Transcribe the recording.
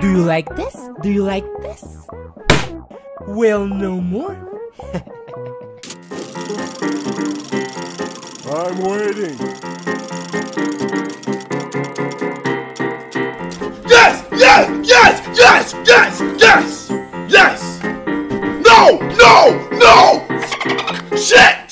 Do you like this? Do you like this? Well, no more. I'm waiting. Yes! Yes! Yes! Yes! Yes! Yes! Yes! No! No! No! Shit!